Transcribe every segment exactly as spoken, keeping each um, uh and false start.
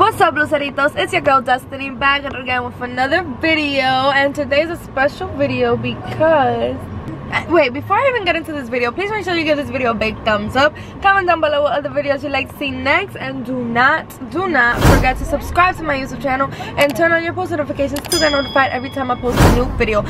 What's up, Luceritos? It's your girl Destiny back again with another video, and today's a special video because wait, before I even get into this video, please make sure you give this video a big thumbs up, comment down below what other videos you'd like to see next, and do not do not forget to subscribe to my YouTube channel and turn on your post notifications to get notified every time I post a new video.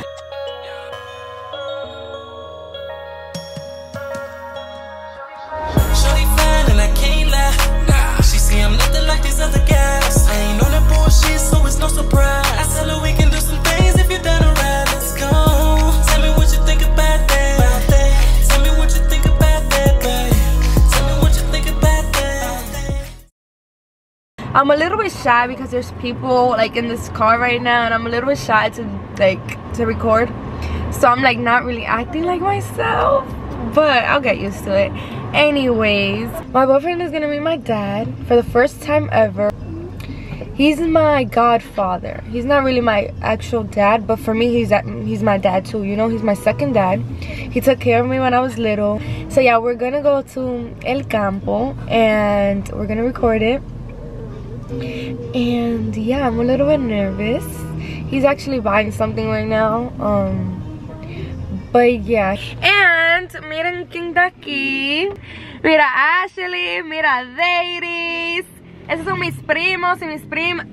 I'm a little bit shy because there's people like in this car right now, and I'm a little bit shy to like to record, so I'm like not really acting like myself, but I'll get used to it. Anyways, my boyfriend is gonna meet my dad for the first time ever. He's my godfather. He's not really my actual dad, but for me, he's he's my dad too. You know, he's my second dad. He took care of me when I was little. So yeah, we're gonna go to El Campo and we're gonna record it. And yeah, I'm a little bit nervous. He's actually buying something right now. Um, but yeah. And miren quién está aquí. Mira Ashley. Mira Davies. Esos son mis primos y mis primas.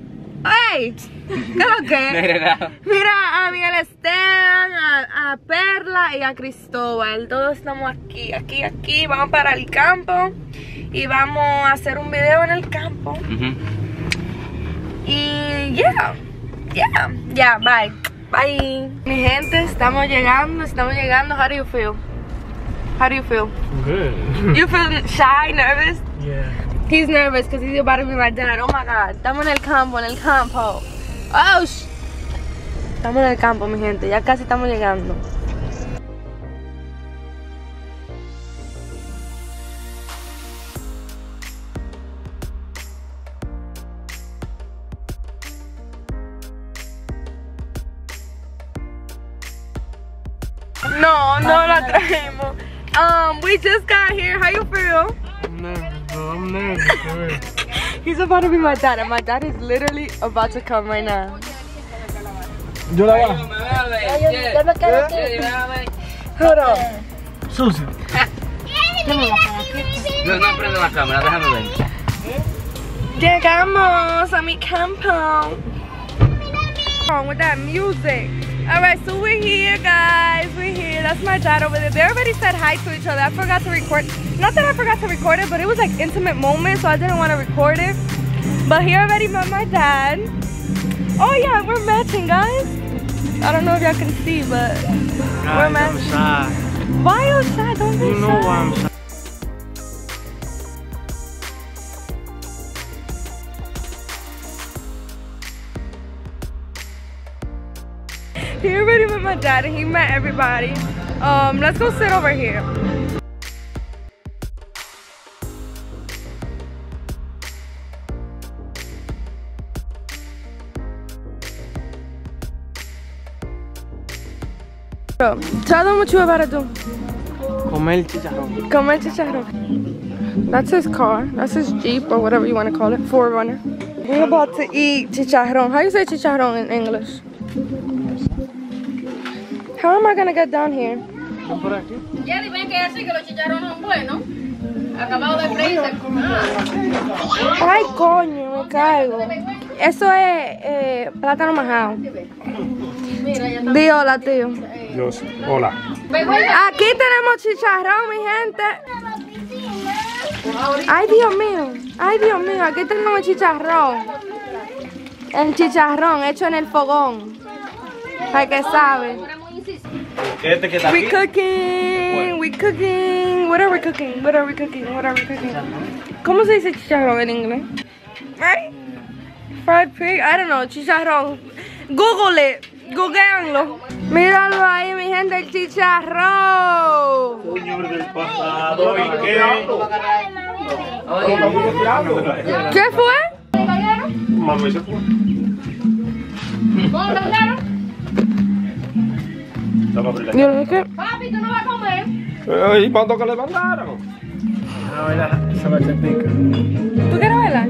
¡Ey! ¿Qué es lo que? Mira a Miguel Esteban, a, a Perla y a Cristóbal. Todos estamos aquí, aquí, aquí. Vamos para el campo y vamos a hacer un video en el campo. Uh-huh. Y yeah, yeah, yeah, bye. Bye. Mi gente, estamos llegando, estamos llegando. How do you feel? How do you feel? Good. You feel shy, nervous? Yeah. He's nervous because he's about to be my dad. Oh my god. Estamos en el campo, en el campo. Oh, sh. Estamos en el campo, mi gente. Ya casi estamos llegando. No, no la traemos. Um, we just got here. How you feel? No. I'm nervous. He's about to be my dad, and my dad is literally about to come right now. Hold on. Susan. No, no prendo la cámara, déjame ver. Llegamos a mi campo. With that music. Alright, so we're here, guys. We're here. That's my dad over there. They already said hi to each other. I forgot to record. Not that I forgot to record it, but it was like intimate moment, so I didn't want to record it. But he already met my dad. Oh yeah, we're matching, guys. I don't know if y'all can see, but guys, we're matching. I'm shy. Why are you shy? Don't be you know shy. Why I'm shy. He already met my dad and he met everybody. Um, let's go sit over here. Bro, tell them what you about to do. Comer chicharrón. Comer chicharrón. That's his car. That's his Jeep or whatever you want to call it. four runner. We're about to eat chicharrón. How do you say chicharrón in English? How am I gonna get down here? Ay, coño, me caigo. Eso es eh, plátano majado. Di hola, tío. Dios, hola. Aquí tenemos chicharrón, mi gente. Ay, Dios mío. Ay, Dios mío, aquí tenemos chicharrón. El chicharrón hecho en el fogón. Para que saben. We cooking, we cooking. What are we cooking? What are we cooking? What are we cooking? ¿Cómo se dice chicharrón en inglés? Right? Fried pig? I don't know. Chicharrón. Google it. Googleanlo. Míralo ahí, mi gente, el chicharrón. Señor del pasado, ¿y qué? ¿Qué fue? Mami se fue. ¿Cómo lo dejaron? Yo le dije, papi, tú no vas a comer. Eh, ¿Y cuánto que le mandaron? No, esa va a ser pica. ¿Tú quieres bailar?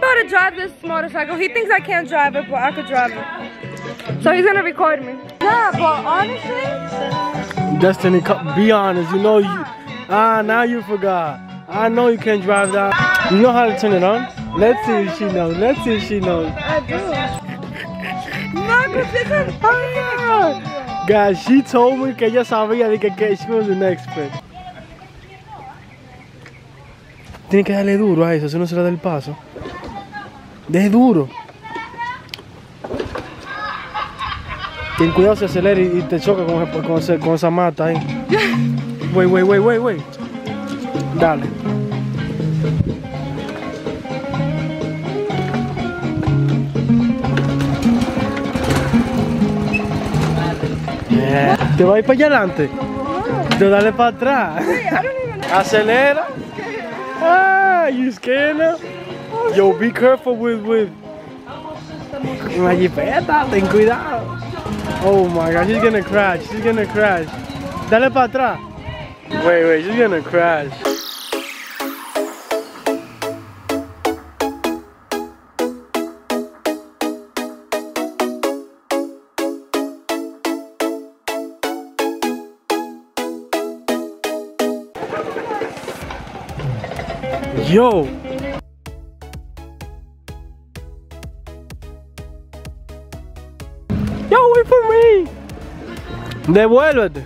about to drive this motorcycle. He thinks I can't drive it, but I could drive it. So he's gonna record me. Yeah, but honestly, Destiny, be honest. You know you. Ah, now you forgot. I know you can't drive that. You know how to turn it on? Let's see if she knows. Let's see if she knows. I do. Ah, guys, she told me que ella sabía de que she was an expert. Tiene que darle duro a eso, si no se le da el paso. Deje duro. Ten cuidado, se acelera y te choca con, con, con esa mata ahí. Wey, wey, wey, wey, wey. Dale. Yeah. Te va a ir para allá adelante. Te dale para atrás. Acelera. Ah, you scared now? Yo, be careful with with. La jipeta, ten cuidado. Oh my God, she's gonna crash. She's gonna crash. Dale para atrás. Wait, wait, she's gonna crash. Yo! Yo, wait for me! Devuélvete.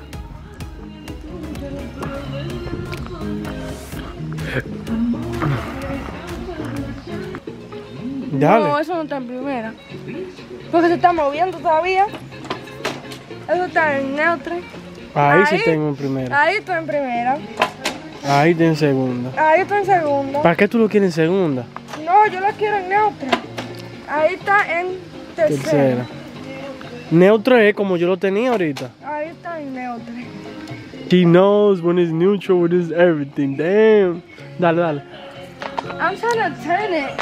Dale. No, eso no está en primera. Porque se está moviendo todavía. Eso está en neutro. Ahí, ahí sí tengo en primera. Ahí estoy en primera. Ahí estoy en segunda. Ahí estoy en segunda. ¿Para qué tú lo quieres en segunda? No, yo lo quiero en neutro. Ahí está en tercera. tercera. Neutro es como yo lo tenía ahorita. Ahí está en neutro. She knows when it's neutral, when it's everything. Damn. Dale, dale. I'm trying to turn it.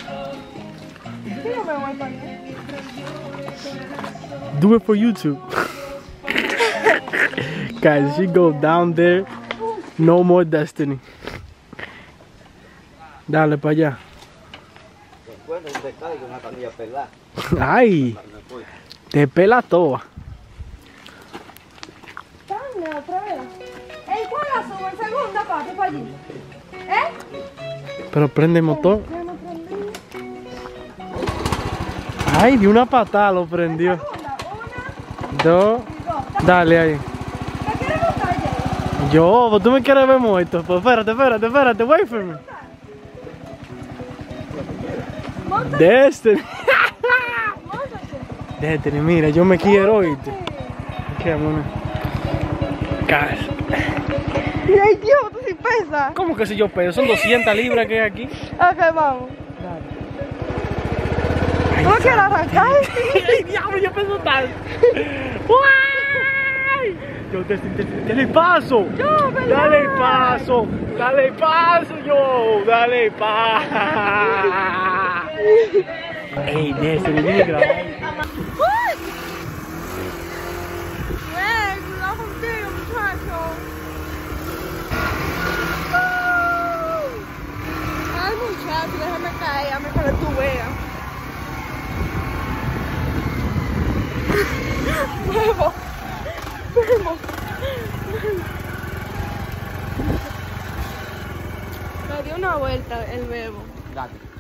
Do it for YouTube. Guys, she go down there. No more Destiny. Dale para allá. Ay, te pela toda. Dale otra vez. ¿En cuál la subo? ¿En segunda parte para allí? ¿Eh? Pero prende el motor. Ay, de una patada lo prendió. Una, dos, dale ahí. ¿Me quieres montar ya? Yo, pues tú me quieres ver muerto. Pues espérate, espérate, espérate, wait for me. Destiny. Destiny, mira, yo me quiero, oíste. ¿Qué, amor? Cash. Y ay, Dios, tú sí pesas. ¿Cómo que si yo peso? Son doscientas libras que hay aquí. Ok, vamos. ¿No quieres arrancar? ¡Ay, diablo! ¡Yo peso tal! ¡Uy! Yo te, te, te, ¡dale el paso! Yo, ¡dale el paso! ¡Dale el paso, yo! ¡Dale el paso! ¡Ey, Néstor! ¡Dime que la vamos! ¡Uy! ¡Ey! ¡Cuidado contigo, muchacho! ¡Ay, muchacho! Déjame caer, déjame para que tú veas. Nuevo, nuevo. Me dio una vuelta el bebo. Date.